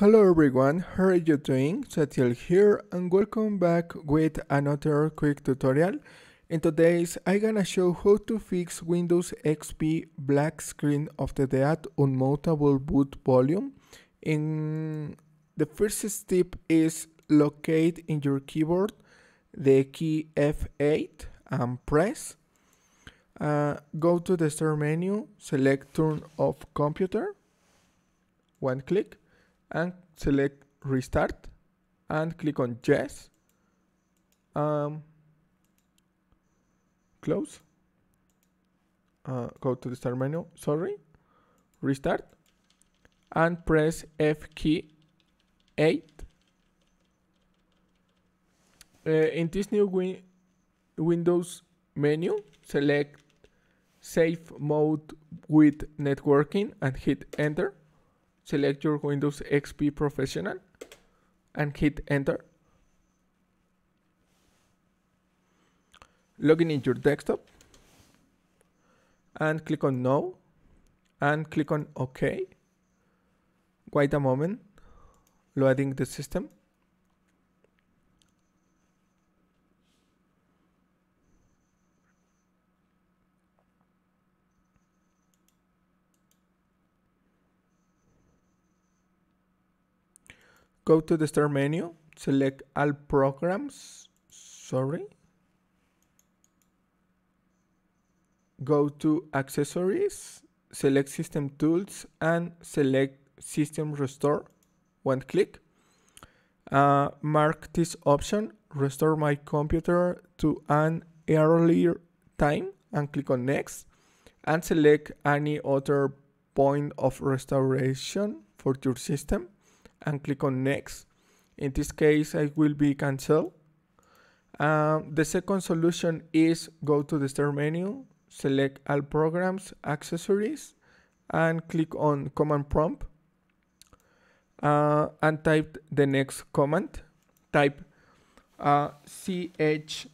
Hello everyone, how are you doing? Satiel here and welcome back with another quick tutorial. In today's I'm gonna show how to fix Windows XP black screen of the dead unmountable boot volume. In the first step is locate in your keyboard the key F8 and press. Go to the start menu, select turn off computer, one click, and select restart and click on yes, close, go to the start menu, sorry, restart, and press F key 8. In this new Windows menu, select save mode with networking and hit enter. Select your Windows XP Professional and hit enter. Log in your desktop and click on no and click on OK. Wait a moment, loading the system. Go to the start menu, select all programs, sorry. Go to accessories, select system tools and select system restore, one click. Mark this option, restore my computer to an earlier time and click on next. And select any other point of restoration for your system and click on next. In this case I will be cancelled. The second solution is go to the start menu, select all programs, accessories, and click on command prompt and type the next command. Type chkdsk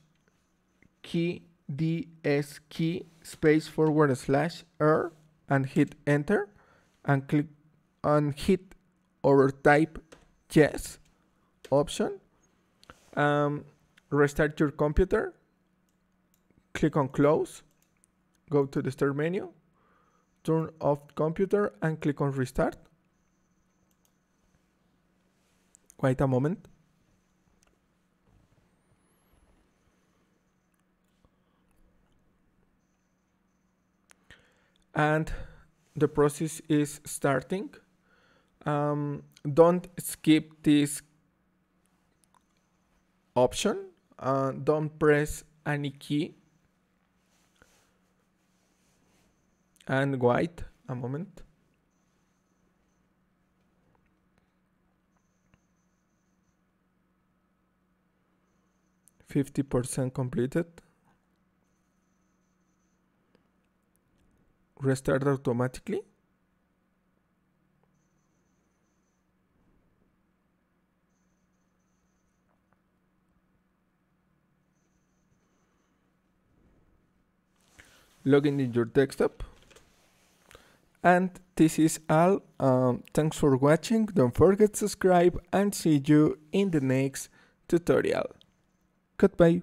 space forward slash r and hit enter and click on hit or type yes option. Restart your computer, click on close, go to the start menu, turn off computer and click on restart. Wait a moment. And the process is starting. Don't skip this option, don't press any key and wait a moment. Fifty % completed. Restart automatically. Log in your desktop. And this is all. Thanks for watching. Don't forget to subscribe and see you in the next tutorial. Goodbye.